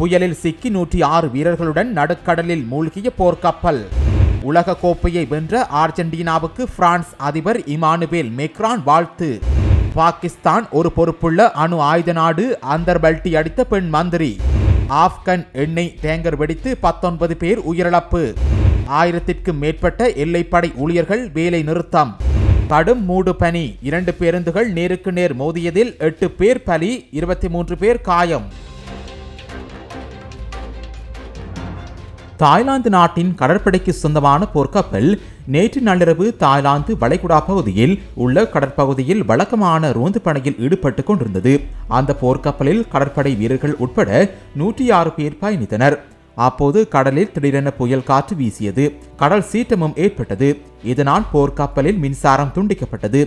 புயலில் சிக்கி 106 வீரர்களுடன் நடுக்கடலில் மூழ்கிய போர்க்கப்பல். உலக கோப்பையை வென்ற அர்ஜென்டினாவுக்கு பிரான்ஸ் அதிபர் இமானுவேல் மேக்ரான் வாழ்த்து. பாகிஸ்தான் ஒரு பொறுப்புள்ள அணு ஆயுத நாடு, அந்தர்பல்டி அடித்த பெண் மந்திரி. ஆப்கன் எண்ணெய் டேங்கர் வெடித்து 19 பேர் உயிரிழப்பு. 1000க்கும் மேற்பட்ட எல்லைப்படை ஊழியர்கள் வேலை நிறுத்தம். கடும் மூடு பனி. 2 பேருந்துகள் நேருக்கு நேர் மோதியதில் 8 பேர் பலி, 23 பேர் காயம். தாய்லாந்து நாட்டின் கடற்படைக்கு சொந்தமான போர்க்கப்பல் நேற்று நள்ளிரவு தாய்லாந்து வளைகுடா பகுதியில் உள்ள கடற்பகுதியில் வழக்கமான ரோந்து பணியில் ஈடுபட்டு கொண்டிருந்தது. அந்த போர்க்கப்பலில் கடற்படை வீரர்கள் உட்பட 106 பேர் பயணித்தனர். அப்போது கடலில் திடீரென புயல் காற்று வீசியது. கடல் சீற்றமும் ஏற்பட்டது. இதனால் போர்க்கப்பலில் மின்சாரம் துண்டிக்கப்பட்டது.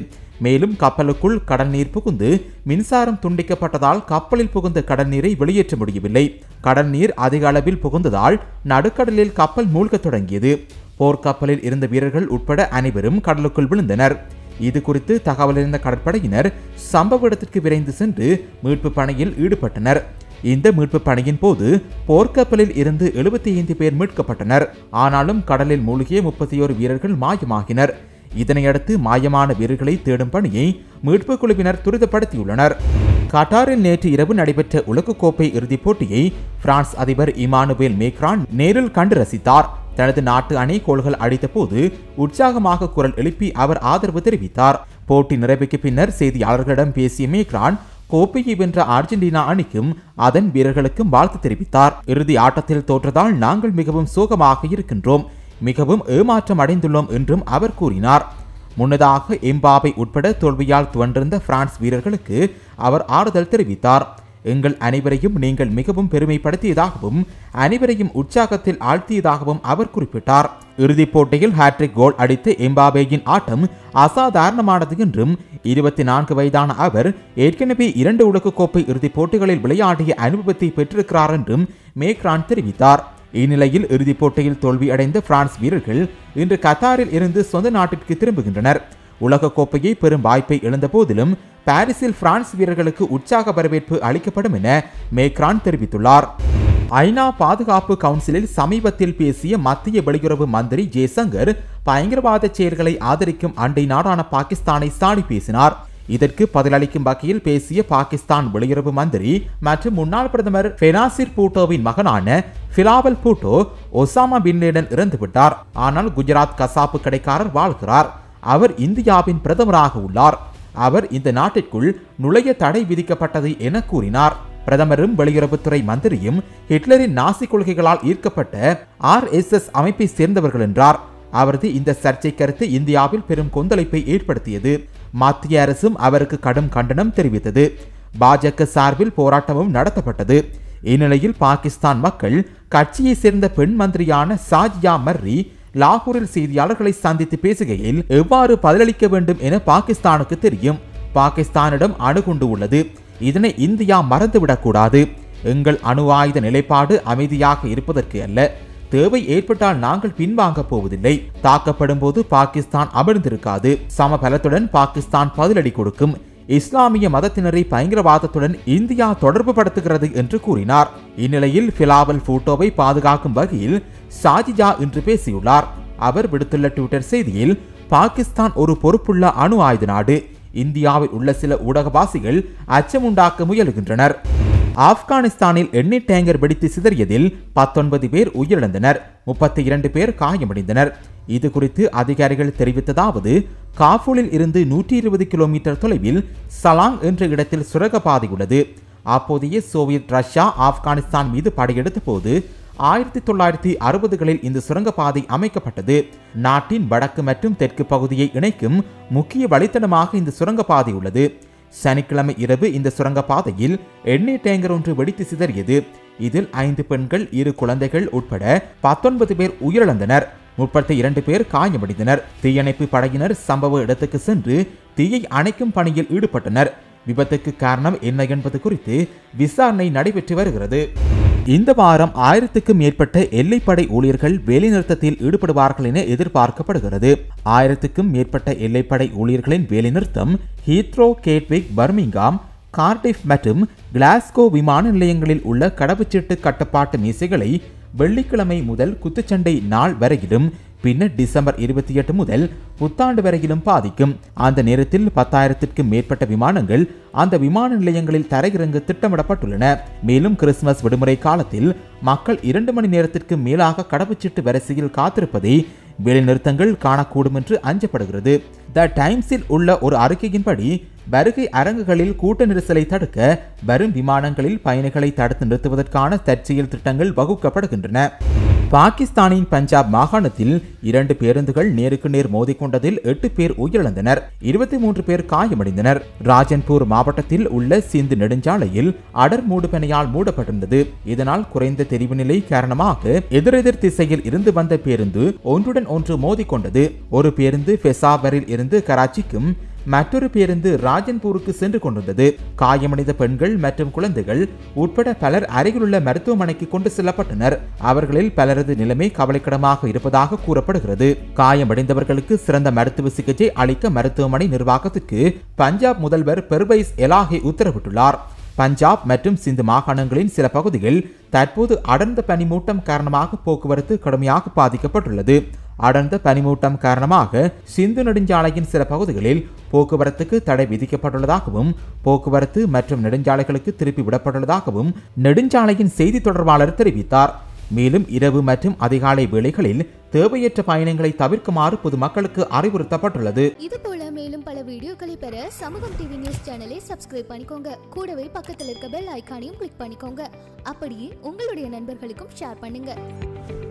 மேலும் கப்பலுக்குள் கடல் நீர் புகுந்து மின்சாரம் துண்டிக்கப்பட்டதால் கப்பலில் புகுந்த கடல் நீரை வெளியேற்ற முடியவில்லை. கடல் நீர் அதிக அளவில் புகுந்ததால் நடுக்கடலில் கப்பல் மூழ்க தொடங்கியது. போர்க்கப்பலில் இருந்த வீரர்கள் உட்பட அனைவரும் கடலுக்குள் விழுந்தனர். இது குறித்து தகவலறிந்த கடற்படையினர் சம்பவ இடத்திற்கு விரைந்து சென்று மீட்பு பணியில் ஈடுபட்டனர். இந்த மீட்பு பணியின் போது போர்க்கப்பலில் இருந்து 75 பேர் மீட்கப்பட்டனர். ஆனாலும் கடலில் மூழ்கிய 31 வீரர்கள் மாயமாகினர். இதனையடுத்து மாயமான வீரர்களை தேடும் பணியை மீட்பு குழுவினர் துரிதப்படுத்தியுள்ளனர். கட்டாரில் நேற்று இரவு நடைபெற்ற உலகக்கோப்பை இறுதிப் போட்டியை பிரான்ஸ் அதிபர் இமானுவேல் மேக்ரான் நேரில் கண்டு ரசித்தார். தனது நாட்டு அணி கோல்கள் அடித்த போது உற்சாகமாக குரல் எழுப்பி அவர் ஆதரவு தெரிவித்தார். போட்டி நிறைவுக்கு பின்னர் செய்தியாளர்களிடம் பேசிய மேக்ரான் கோப்பையை வென்ற அர்ஜென்டினா அணிக்கும் அதன் வீரர்களுக்கும் வாழ்த்து தெரிவித்தார். இறுதி ஆட்டத்தில் தோற்றதால் நாங்கள் மிகவும் சோகமாக இருக்கின்றோம், மிகவும் ஏமாற்றம் அடைந்துள்ளோம் என்றும் அவர் கூறினார். முன்னதாக எம்பாவை உட்பட தோல்வியால் துவண்டிருந்த பிரான்ஸ் வீரர்களுக்கு அவர் ஆறுதல் தெரிவித்தார். எங்கள் அனைவரையும் நீங்கள் மிகவும் பெருமைப்படுத்தியதாகவும் அனைவரையும் உற்சாகத்தில் ஆழ்த்தியதாகவும் அவர் குறிப்பிட்டார். இறுதிப் போட்டியில் ஹாட்ரிக் கோல் அடித்த எம்பாபேயின் ஆட்டம் அசாதாரணமானது என்றும் 24 வயதான அவர் ஏற்கனவே 2 உலகக்கோப்பை இறுதிப் போட்டிகளில் விளையாடிய அனுபவத்தை பெற்றிருக்கிறார் என்றும் மேக்ரான் தெரிவித்தார். இந்நிலையில் இறுதிப் போட்டியில் தோல்வியடைந்த பிரான்ஸ் வீரர்கள் இன்று கத்தாரில் இருந்து சொந்த நாட்டிற்கு திரும்புகின்றனர். உலகக்கோப்பையை பெறும் வாய்ப்பை இழந்த போதிலும் பாரிஸில் பிரான்ஸ் வீரர்களுக்கு உற்சாக வரவேற்பு அளிக்கப்படும் என மேக்ரான் தெரிவித்துள்ளார். ஐநா பாதுகாப்பு கவுன்சிலில் சமீபத்தில் பேசிய மத்திய வெளியுறவு மந்திரி ஜெய்சங்கர் பயங்கரவாத செயல்களை ஆதரிக்கும் அண்டை நாடான பாகிஸ்தானை சாடி பேசினார். இதற்கு பதிலளிக்கும் வகையில் பேசிய பாகிஸ்தான் வெளியுறவு மந்திரி மற்றும் முன்னாள் பிரதமர் பெனாசிர் பூட்டோவின் மகனான பிலாவல் பூட்டோ ஒசாமா பின்லேடன் இறந்துவிட்டார். ஆனால் குஜராத் கசாப்பு கடைக்காரர் வாழ்கிறார். அவர் இந்தியாவின் பிரதமராக உள்ளார். அவர் இந்த நாட்டிற்குள் நுழைய தடை விதிக்கப்பட்டது என கூறினார். பிரதமரும் வெளியுறவுத்துறை மந்திரியும் ஹிட்லரின் நாசி கொள்கைகளால் ஈர்க்கப்பட்ட RSS அமைப்பை சேர்ந்தவர்கள் என்றார். அவரது இந்த சர்ச்சை கருத்து இந்தியாவில் பெரும் கொந்தளிப்பை ஏற்படுத்தியது. மத்திய அரசும் அவருக்கு கடும் கண்டனம் தெரிவித்தது. பாஜக சார்பில் போராட்டமும் நடத்தப்பட்டது. இந்நிலையில் பாகிஸ்தான் மக்கள் கட்சியை சேர்ந்த பெண் மந்திரியான சாஜியா மர்ரி லாகூரில் செய்தியாளர்களை சந்தித்து பேசுகையில் எவ்வாறு பதிலளிக்க வேண்டும் என பாகிஸ்தானுக்கு தெரியும். பாகிஸ்தானிடம் அணுகுண்டு உள்ளது. இதனை இந்தியா மறந்துவிடக்கூடாது. எங்கள் அணு ஆயுத நிலைப்பாடு அமைதியாக இருப்பதற்கு அல்ல. தேவை ஏற்பட்டால் நாங்கள் பின்வாங்க போவதில்லை. தாக்கப்படும் போது பாகிஸ்தான் அமர்ந்திருக்காது. சம பலத்துடன் பாகிஸ்தான் பதிலடி கொடுக்கும். இஸ்லாமிய மதத்தினரை பயங்கரவாதத்துடன் இந்தியா தொடர்பு படுத்துகிறது என்று கூறினார். இந்நிலையில் பிலாவல் பூட்டோவை பாதுகாக்கும் வகையில் சாஜிஜா இன்று பேசியுள்ளார். அவர் விடுத்துள்ள ட்விட்டர் செய்தியில், பாகிஸ்தான் ஒரு பொறுப்புள்ள அணு ஆயுத நாடு. இந்தியாவில் உள்ள சில ஊடகவாசிகள் அச்சமுண்டாக்க முயலுகின்றனர். ஆப்கானிஸ்தானில் எண்ணெய் டேங்கர் வெடித்து சிதறியதில் 19 பேர் உயிரிழந்தனர், 32 பேர் காயமடைந்தனர். இது குறித்து அதிகாரிகள் தெரிவித்ததாவது, காபூலில் இருந்து 120 கிலோமீட்டர் தொலைவில் சலாங் என்ற இடத்தில் சுரங்கப்பாதை உள்ளது. அப்போதைய சோவியத் ரஷ்யா ஆப்கானிஸ்தான் மீது படையெடுத்த போது 1960களில் இந்த சுரங்கப்பாதை அமைக்கப்பட்டது. நாட்டின் வடக்கு மற்றும் தெற்கு பகுதியை இணைக்கும் முக்கிய வழித்தடமாக இந்த சுரங்கப்பாதை உள்ளது. சனிக்கிழமை இரவு இந்த சுரங்கப்பாதையில் எண்ணெய் டேங்கர் ஒன்று வெடித்து சிதறியது. இதில் 5 பெண்கள், 2 குழந்தைகள் உட்பட 19 பேர் உயிரிழந்தனர், 32 பேர் காயமடைந்தனர். தீயணைப்பு படையினர் சம்பவ இடத்துக்கு சென்று தீயை அணைக்கும் பணியில் ஈடுபட்டனர். விபத்துக்கு காரணம் என்ன என்பது குறித்து விசாரணை நடைபெற்று வருகிறது. இந்த வாரம் 1000க்கும் மேற்பட்ட எல்லைப்படை ஊழியர்கள் வேலைநிறுத்தத்தில் ஈடுபடுவார்கள் என எதிர்பார்க்கப்படுகிறது. 1000க்கும் மேற்பட்ட எல்லைப்படை ஊழியர்களின் வேலைநிறுத்தம் ஹீத்ரோ, கேட்விக், பர்மிங்காம், கார்டிஃப் மற்றும் கிளாஸ்கோ விமான நிலையங்களில் உள்ள கடவுச்சீட்டு கட்டுப்பாட்டு மீசைகளை வெள்ளிக்கிழமை முதல் குத்துச்சண்டை நாள் வரையிலும் பின்னர் டிசம்பர் 28 முதல் புத்தாண்டு வரையிலும் பாதிக்கும். அந்த நேரத்தில் 10,000-க்கும் மேற்பட்ட விமானங்கள் அந்த விமான நிலையங்களில் தரையிறங்க திட்டமிடப்பட்டுள்ளன. மேலும் கிறிஸ்துமஸ் விடுமுறை காலத்தில் மக்கள் 2 மணி நேரத்திற்கு மேலாக கடவுச்சீட்டு வரிசையில் காத்திருப்பதை வேலைநிறுத்தங்கள் காணக்கூடும் என்று அஞ்சப்படுகிறது. த டைம்ஸில் உள்ள ஒரு அறிக்கையின்படி, வருகை அரங்குகளில் கூட்ட நெரிசலை தடுக்க வரும் விமானங்களில் பயணிகளை தடுத்து நிறுத்துவதற்கான தற்செயல் திட்டங்கள் வகுக்கப்படுகின்றன. பாகிஸ்தானின் பஞ்சாப் மாகாணத்தில் 2 பேருந்துகள் நேருக்கு நேர் மோதிக்கொண்டதில் 8 பேர் உயிரிழந்தனர், 23 பேர் காயமடைந்தனர். ராஜன்பூர் மாவட்டத்தில் உள்ள சிந்து நெடுஞ்சாலையில் அடர் மூடுபனியால் மூடப்பட்டிருந்தது. இதனால் குறைந்த தெரிவு நிலை காரணமாக எதிரெதிர் திசையில் இருந்து வந்த பேருந்து ஒன்றுடன் ஒன்று மோதிக்கொண்டது. ஒரு பேருந்து பெசாவரில் இருந்து கராச்சிக்கும், மற்றொரு பேருந்து ராஜன்பூருக்கு சென்று கொண்டிருந்தது. காயமடைந்த பெண்கள் மற்றும் குழந்தைகள் உட்பட பலர் அருகிலுள்ள மருத்துவமனைக்கு கொண்டு செல்லப்பட்டனர். அவர்களில் பலரது நிலைமை கவலைக்கிடமாக இருப்பதாக கூறப்படுகிறது. காயமடைந்தவர்களுக்கு சிறந்த மருத்துவ சிகிச்சை அளிக்க மருத்துவமனை நிர்வாகத்துக்கு பஞ்சாப் முதல்வர் பெர்வைஸ் எலாஹி உத்தரவிட்டுள்ளார். பஞ்சாப் மற்றும் சிந்து மாகாணங்களின் சில பகுதிகள் தற்போது அடர்ந்த பனிமூட்டம் காரணமாக போக்குவரத்து கடுமையாக பாதிக்கப்பட்டுள்ளது. அடர்ந்த பனிமூட்டம் காரணமாக சிந்து நெடுஞ்சாலையின் சில பகுதிகளில் போக்குவரத்துக்கு தடை விதிக்கப்பட்டுள்ளதாகவும் போக்குவரத்து மற்றும் நெடுஞ்சாலைகளுக்கு திருப்பி விடப்பட்டுள்ளதாகவும் நெடுஞ்சாலையின் செய்தி தொடர்பாளர் தெரிவித்தார். மேலும் இரவு மற்றும் அதிகாலை வேளைகளில் தேவையற்ற பயணங்களை தவிர்க்குமாறு பொதுமக்களுக்கு அறிவுறுத்தப்பட்டுள்ளது. இது போல மேலும் பல வீடியோக்களை பெற சமூகம் டிவி நியூஸ் சேனலை சப்ஸ்கிரைப் பண்ணிக்கோங்க. கூடவே பக்கத்தில் இருக்க பெல் ஐகானையும் கிளிக் பண்ணிக்கோங்க. அப்படியே உங்களுடைய நண்பர்களுக்கும் ஷேர் பண்ணுங்க.